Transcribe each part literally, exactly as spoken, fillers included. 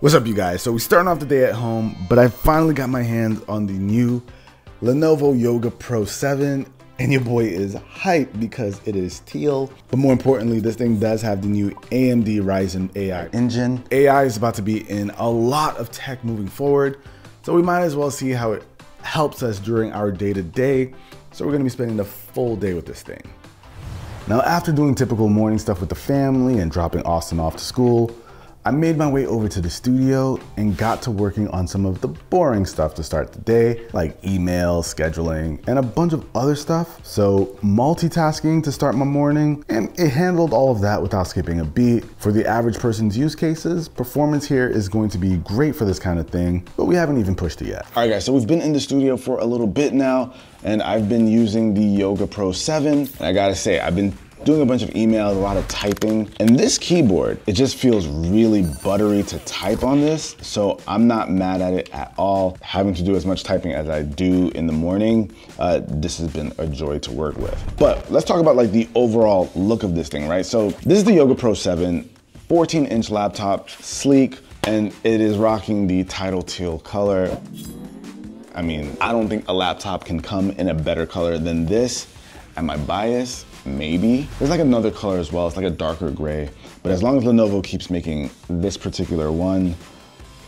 What's up, you guys? So we're starting off the day at home, but I finally got my hands on the new Lenovo Yoga Pro seven, and your boy is hyped because it is teal. But more importantly, this thing does have the new A M D Ryzen A I engine. A I is about to be in a lot of tech moving forward, so we might as well see how it helps us during our day-to-day. So we're gonna be spending the full day with this thing. Now, after doing typical morning stuff with the family and dropping Austin off to school, I made my way over to the studio and got to working on some of the boring stuff to start the day, like email, scheduling, and a bunch of other stuff. So multitasking to start my morning, and it handled all of that without skipping a beat. For the average person's use cases, performance here is going to be great for this kind of thing, but we haven't even pushed it yet. All right, guys, so we've been in the studio for a little bit now, and I've been using the Yoga Pro seven, and I gotta say, I've been doing a bunch of emails, a lot of typing. And this keyboard, it just feels really buttery to type on this. So I'm not mad at it at all. Having to do as much typing as I do in the morning, uh, this has been a joy to work with. But let's talk about like the overall look of this thing, right? So this is the Yoga Pro seven, fourteen inch laptop, sleek, and it is rocking the Tidal Teal color. I mean, I don't think a laptop can come in a better color than this. Am I biased? Maybe. There's like another color as well. It's like a darker gray, but as long as Lenovo keeps making this particular one,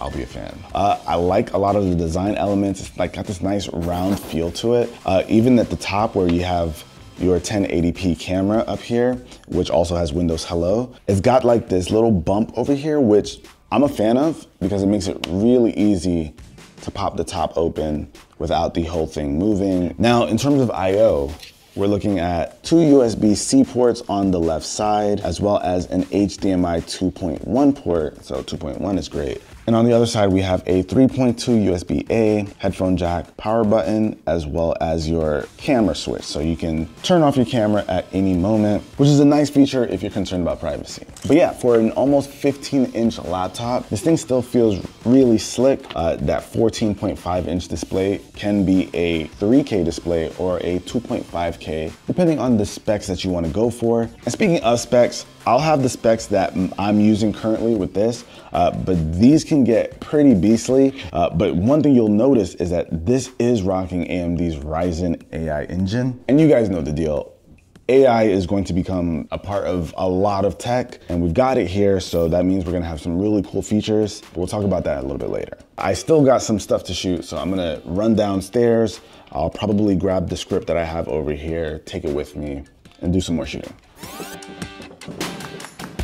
I'll be a fan. Uh, I like a lot of the design elements. It's like got this nice round feel to it. Uh, even at the top where you have your ten eighty p camera up here, which also has Windows Hello, it's got like this little bump over here, which I'm a fan of because it makes it really easy to pop the top open without the whole thing moving. Now, in terms of I O, we're looking at two U S B C ports on the left side, as well as an H D M I two point one port, so two point one is great. And on the other side, we have a three point two U S B A, headphone jack, power button, as well as your camera switch. So you can turn off your camera at any moment, which is a nice feature if you're concerned about privacy. But yeah, for an almost fifteen inch laptop, this thing still feels really slick. Uh, that fourteen point five inch display can be a three K display or a two point five K, depending on the specs that you want to go for. And speaking of specs, I'll have the specs that I'm using currently with this, uh, but these can get pretty beastly. Uh, but one thing you'll notice is that this is rocking A M D's Ryzen A I engine. And you guys know the deal. A I is going to become a part of a lot of tech, and we've got it here, so that means we're gonna have some really cool features. We'll talk about that a little bit later. I still got some stuff to shoot, so I'm gonna run downstairs. I'll probably grab the script that I have over here, take it with me, and do some more shooting.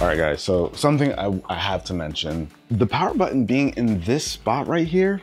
All right, guys, so something I, I have to mention, the power button being in this spot right here,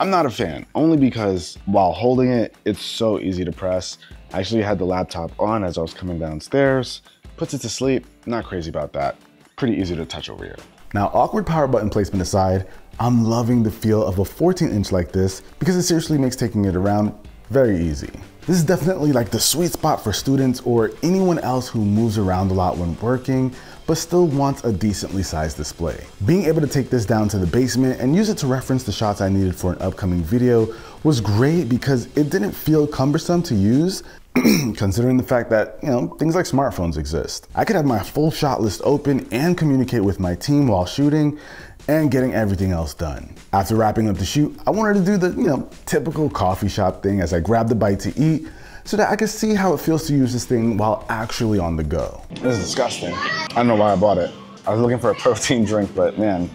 I'm not a fan, only because while holding it, it's so easy to press. I actually had the laptop on as I was coming downstairs, puts it to sleep, not crazy about that. Pretty easy to touch over here. Now, awkward power button placement aside, I'm loving the feel of a fourteen inch like this because it seriously makes taking it around very easy. This is definitely like the sweet spot for students or anyone else who moves around a lot when working, but still wants a decently sized display. Being able to take this down to the basement and use it to reference the shots I needed for an upcoming video was great because it didn't feel cumbersome to use, considering the fact that, you know, things like smartphones exist. I could have my full shot list open and communicate with my team while shooting and getting everything else done. After wrapping up the shoot, I wanted to do the, you know, typical coffee shop thing as I grabbed a bite to eat so that I could see how it feels to use this thing while actually on the go. This is disgusting. I don't know why I bought it. I was looking for a protein drink, but man.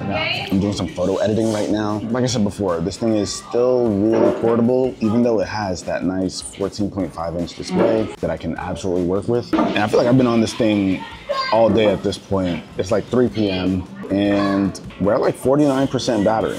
I'm doing some photo editing right now. Like I said before, this thing is still really portable, even though it has that nice fourteen point five inch display that I can absolutely work with. And I feel like I've been on this thing all day at this point. It's like three p m and we're at like forty-nine percent battery,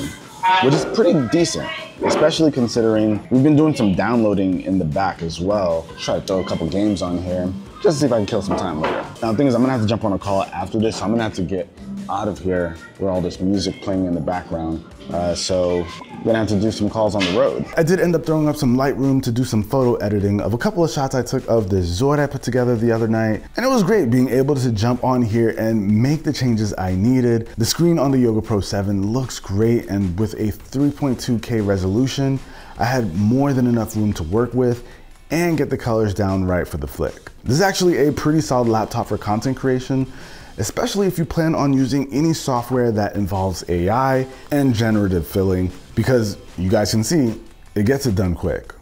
which is pretty decent, especially considering we've been doing some downloading in the back as well. Try to throw a couple games on here just to see if I can kill some time later. Now, the thing is, I'm gonna have to jump on a call after this, so I'm gonna have to get out of here with all this music playing in the background. Uh, so I'm gonna have to do some calls on the road. I did end up throwing up some Lightroom to do some photo editing of a couple of shots I took of the Zord I put together the other night. And it was great being able to jump on here and make the changes I needed. The screen on the Yoga Pro seven looks great, and with a three point two K resolution, I had more than enough room to work with and get the colors down right for the flick. This is actually a pretty solid laptop for content creation, especially if you plan on using any software that involves A I and generative filling, because you guys can see, it gets it done quick.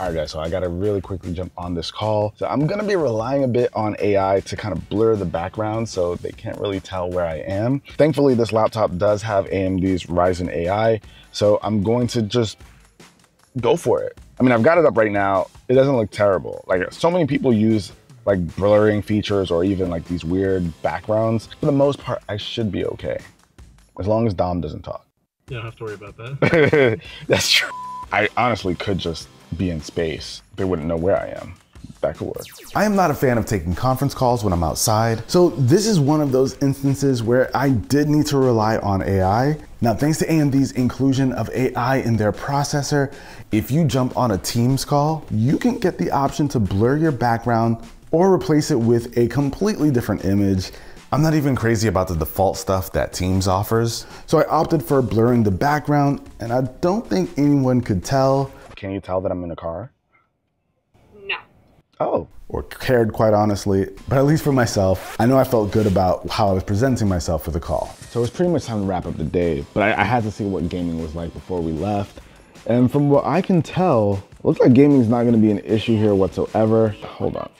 All right guys, so I gotta really quickly jump on this call. So I'm gonna be relying a bit on A I to kind of blur the background so they can't really tell where I am. Thankfully, this laptop does have A M D's Ryzen A I, so I'm going to just go for it. I mean, I've got it up right now. It doesn't look terrible. Like, so many people use like blurring features or even like these weird backgrounds. For the most part, I should be okay. As long as Dom doesn't talk. You don't have to worry about that. That's true. I honestly could just be in space. They wouldn't know where I am. That could work. I am not a fan of taking conference calls when I'm outside, so this is one of those instances where I did need to rely on A I. Now, thanks to A M D's inclusion of A I in their processor, if you jump on a Teams call, you can get the option to blur your background or replace it with a completely different image. I'm not even crazy about the default stuff that Teams offers, so I opted for blurring the background, and I don't think anyone could tell. Can you tell that I'm in a car? No. Oh. Or cared, quite honestly, but at least for myself, I know I felt good about how I was presenting myself for the call. So it was pretty much time to wrap up the day, but I, I had to see what gaming was like before we left. And from what I can tell, looks like gaming's not gonna be an issue here whatsoever. Hold on.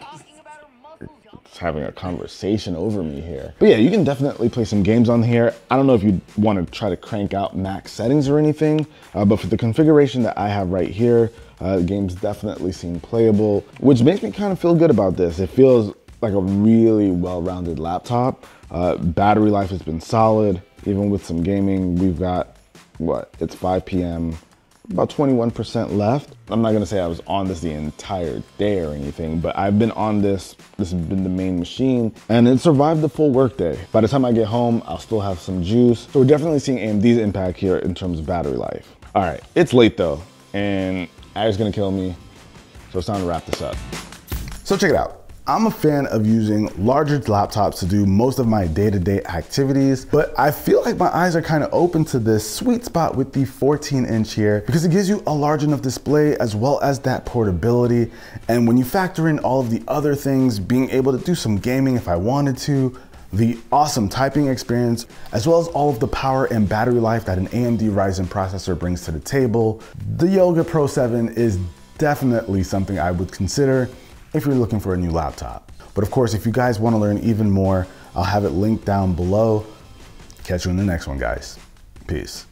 Having a conversation over me here. But yeah, you can definitely play some games on here. I don't know if you want to try to crank out max settings or anything, uh, but for the configuration that I have right here, uh, games definitely seem playable, which makes me kind of feel good about this. It feels like a really well-rounded laptop. Uh, battery life has been solid. Even with some gaming, we've got, what, it's five P M, about twenty-one percent left. I'm not gonna say I was on this the entire day or anything, but I've been on this, this has been the main machine, and it survived the full workday. By the time I get home, I'll still have some juice. So we're definitely seeing A M D's impact here in terms of battery life. All right, it's late though, and Aggie's gonna kill me, so it's time to wrap this up. So check it out. I'm a fan of using larger laptops to do most of my day-to-day activities, but I feel like my eyes are kind of open to this sweet spot with the fourteen inch here, because it gives you a large enough display as well as that portability. And when you factor in all of the other things, being able to do some gaming if I wanted to, the awesome typing experience, as well as all of the power and battery life that an A M D Ryzen processor brings to the table, the Yoga Pro seven is definitely something I would consider if you're looking for a new laptop. But of course, if you guys want to learn even more, I'll have it linked down below. Catch you in the next one, guys. Peace.